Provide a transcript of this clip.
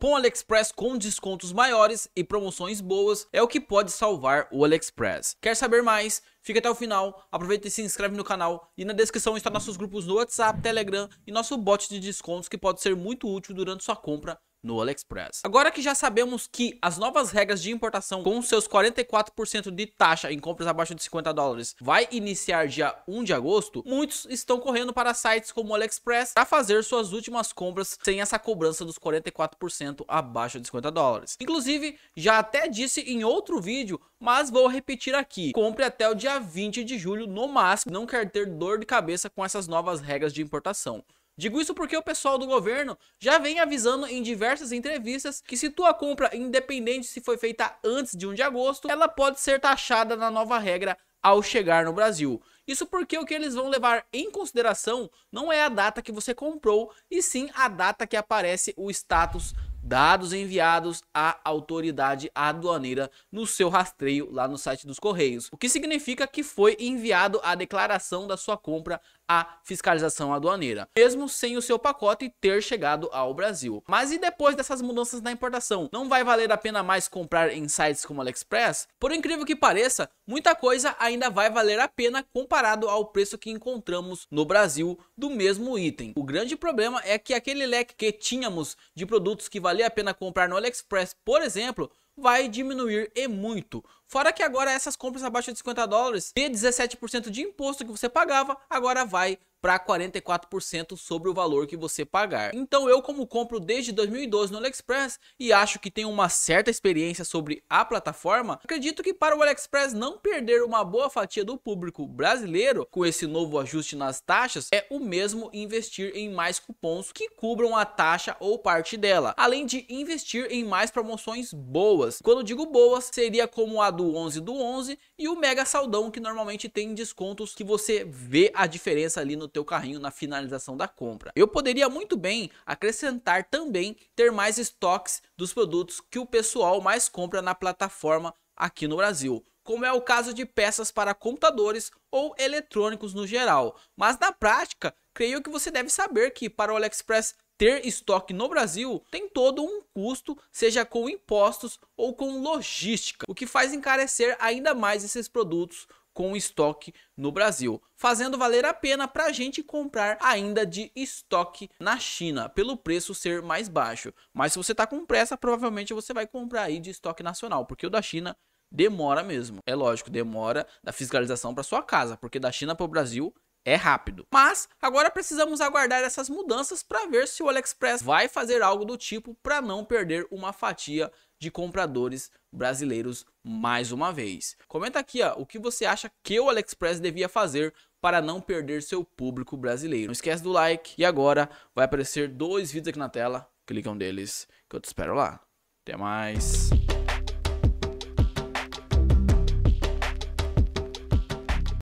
Com o AliExpress com descontos maiores e promoções boas é o que pode salvar o AliExpress. Quer saber mais? Fica até o final, aproveita e se inscreve no canal e na descrição está nossos grupos no WhatsApp, Telegram e nosso bot de descontos que pode ser muito útil durante sua compra no AliExpress. Agora que já sabemos que as novas regras de importação com seus 44% de taxa em compras abaixo de 50 dólares vai iniciar dia 1 de agosto, muitos estão correndo para sites como o AliExpress para fazer suas últimas compras sem essa cobrança dos 44% abaixo de 50 dólares. Inclusive, já até disse em outro vídeo, mas vou repetir aqui, compre até o dia 20 de julho no máximo, não quer ter dor de cabeça com essas novas regras de importação. Digo isso porque o pessoal do governo já vem avisando em diversas entrevistas que se tua compra, independente se foi feita antes de 1 de agosto, ela pode ser taxada na nova regra ao chegar no Brasil. Isso porque o que eles vão levar em consideração não é a data que você comprou, e sim a data que aparece o status dados enviados à autoridade aduaneira no seu rastreio lá no site dos Correios, o que significa que foi enviado a declaração da sua compra à fiscalização aduaneira, mesmo sem o seu pacote ter chegado ao Brasil. Mas e depois dessas mudanças na importação? Não vai valer a pena mais comprar em sites como AliExpress? Por incrível que pareça, muita coisa ainda vai valer a pena comparado ao preço que encontramos no Brasil do mesmo item. O grande problema é que aquele leque que tínhamos de produtos que valia a pena comprar no AliExpress, por exemplo, vai diminuir e muito. Fora que agora essas compras abaixo de 50 dólares e 17% de imposto que você pagava, agora vai para 44% sobre o valor que você pagar. Então eu, como compro desde 2012 no AliExpress e acho que tenho uma certa experiência sobre a plataforma, acredito que para o AliExpress não perder uma boa fatia do público brasileiro com esse novo ajuste nas taxas, é o mesmo investir em mais cupons que cubram a taxa ou parte dela, além de investir em mais promoções boas. Quando digo boas, seria como a do 11/11 e o mega saldão, que normalmente tem descontos que você vê a diferença ali no teu carrinho na finalização da compra. Eu poderia muito bem acrescentar também ter mais estoques dos produtos que o pessoal mais compra na plataforma aqui no Brasil, como é o caso de peças para computadores ou eletrônicos no geral. Mas na prática, creio que você deve saber que para o AliExpress ter estoque no Brasil tem todo um custo, seja com impostos ou com logística, o que faz encarecer ainda mais esses produtos com estoque no Brasil, fazendo valer a pena para a gente comprar ainda de estoque na China, pelo preço ser mais baixo. Mas se você está com pressa, provavelmente você vai comprar aí de estoque nacional, porque o da China demora mesmo. É lógico, demora da fiscalização para sua casa, porque da China para o Brasil é rápido. Mas agora precisamos aguardar essas mudanças para ver se o AliExpress vai fazer algo do tipo para não perder uma fatia de compradores brasileiros mais uma vez. Comenta aqui, ó, o que você acha que o AliExpress devia fazer para não perder seu público brasileiro. Não esquece do like. E agora vai aparecer dois vídeos aqui na tela. Clica um deles que eu te espero lá. Até mais.